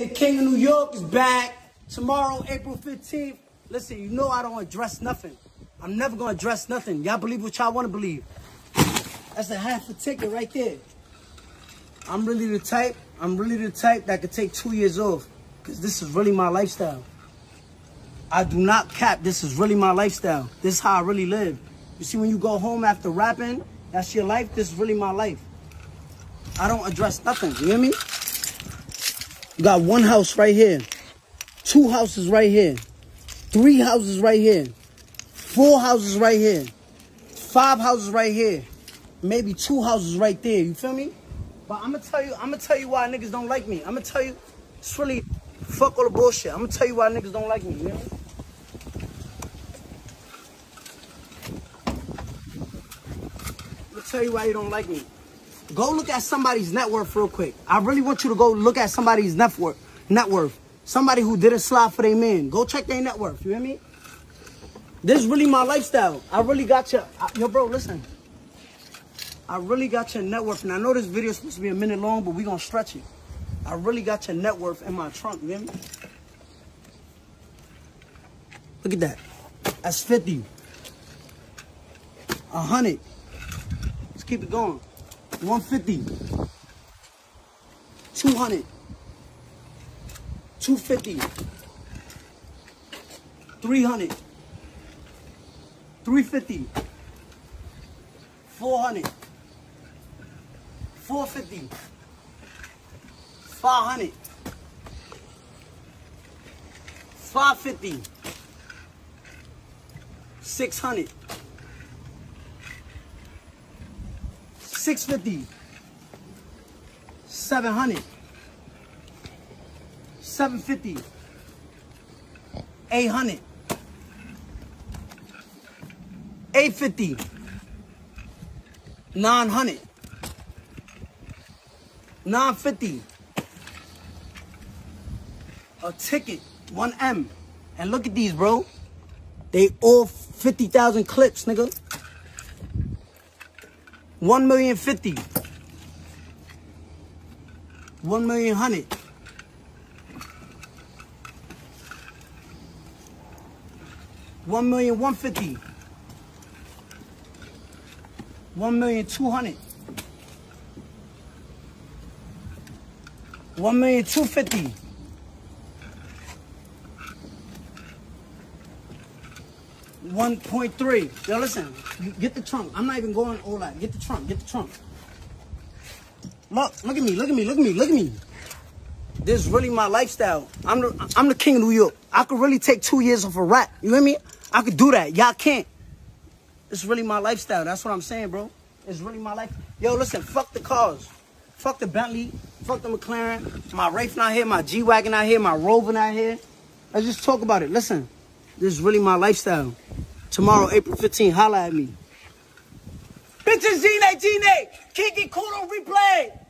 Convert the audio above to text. The King of New York is back. Tomorrow, April 15th. Listen, you know I don't address nothing. I'm never going to address nothing. Y'all believe what y'all want to believe. That's a half a ticket right there. I'm really the type that could take 2 years off. Because this is really my lifestyle. I do not cap. This is really my lifestyle. This is how I really live. You see, when you go home after rapping, that's your life. This is really my life. I don't address nothing. You hear me? You got one house right here. Two houses right here. Three houses right here. Four houses right here. Five houses right here. Maybe two houses right there. You feel me? But I'm going to tell you why niggas don't like me. I'm going to tell you. It's really fuck all the bullshit. I'm going to tell you why niggas don't like me. You know? I'm going to tell you why you don't like me. Go look at somebody's net worth real quick. I really want you to go look at somebody's net worth. Somebody who didn't slide for their man. Go check their net worth. You hear me? This is really my lifestyle. I really got your... Yo, bro, listen. I really got your net worth. And I know this video is supposed to be a minute long, but we're going to stretch it. I really got your net worth in my trunk, you hear me? Look at that. That's 50. 100. Let's keep it going. 150. 200. 250. 300. 350. 400. 450. 500. 550. 600. 650. 700. 750. 800. 850. 900. 950. A ticket, 1M. And look at these, bro. They all 50,000 clips, nigga. 1,050,000. 1,100,000. 1,150,000. 1,200,000. 1,250,000. 1.3. Yo, listen. Get the trunk. I'm not even going all that. Get the trunk. Get the trunk. Look. Look at me. Look at me. Look at me. Look at me. This is really my lifestyle. I'm the King of New York. I could really take 2 years off a rap. You hear me? I could do that. Y'all can't. It's really my lifestyle. That's what I'm saying, bro. It's really my life. Yo, listen. Fuck the cars. Fuck the Bentley. Fuck the McLaren. My Wraith not here. My G-Wagon out here. My Rover not here. Let's just talk about it. Listen. This is really my lifestyle. Tomorrow, April 15th, holla at me. Bitches, G9, G9, Kiki Kudo replay.